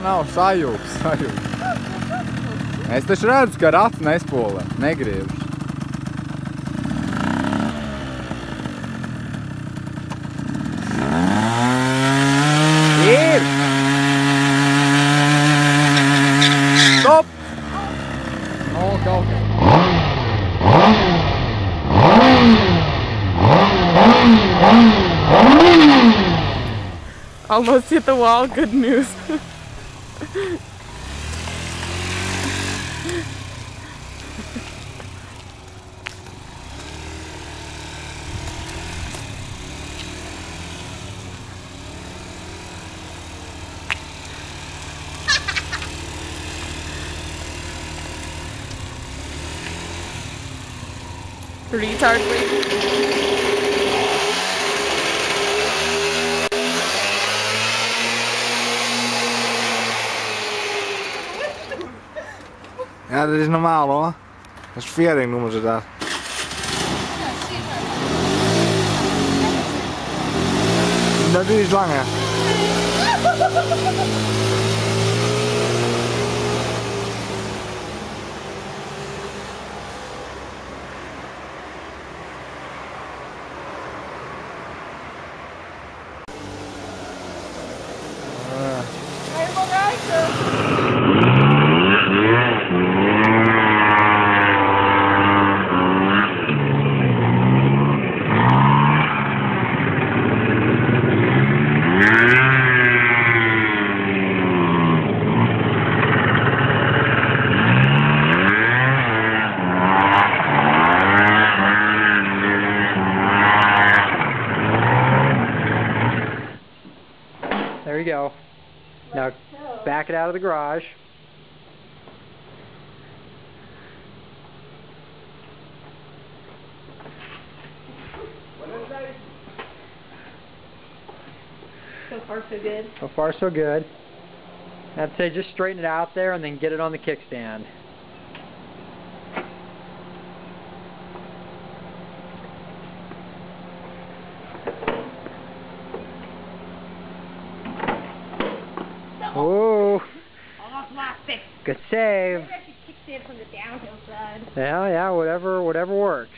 Nav sajūgs. Es taču redzu, ka rati nespola, negriežas. Ir! Stop! No, kaut kā. Almost hit the wall, good news. Retard week. Ja, dat is normaal hoor. Dat is veering noemen ze dat. Dat duurt iets langer. There you go. Now back it out of the garage. So far so good. So far so good. I'd say just straighten it out there and then get it on the kickstand. Oh, good save. Yeah, whatever works.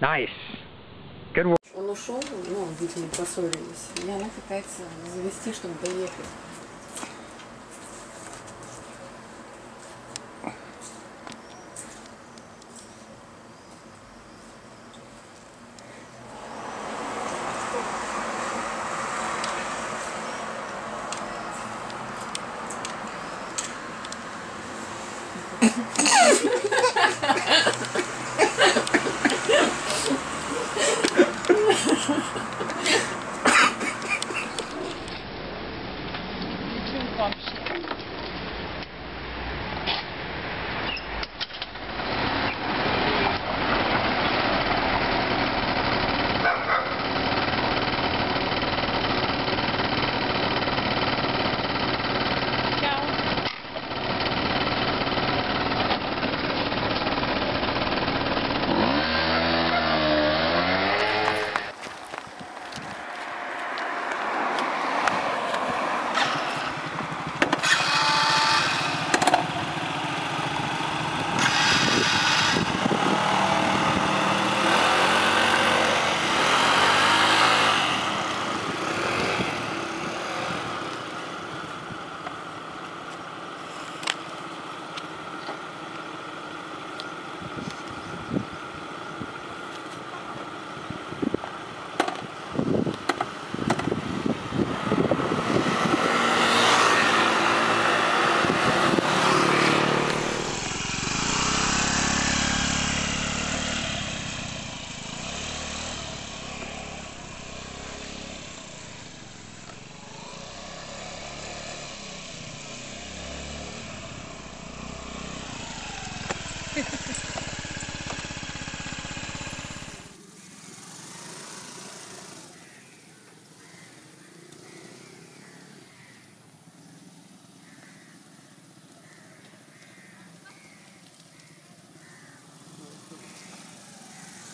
Nice. Good work. Он ушел, ну, видимо, поссорились. И она пытается завести, чтобы доехать.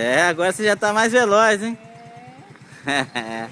É, agora você já tá mais veloz, hein? É.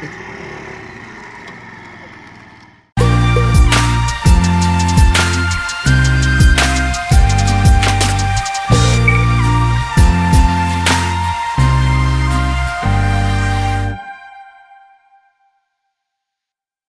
Thank you.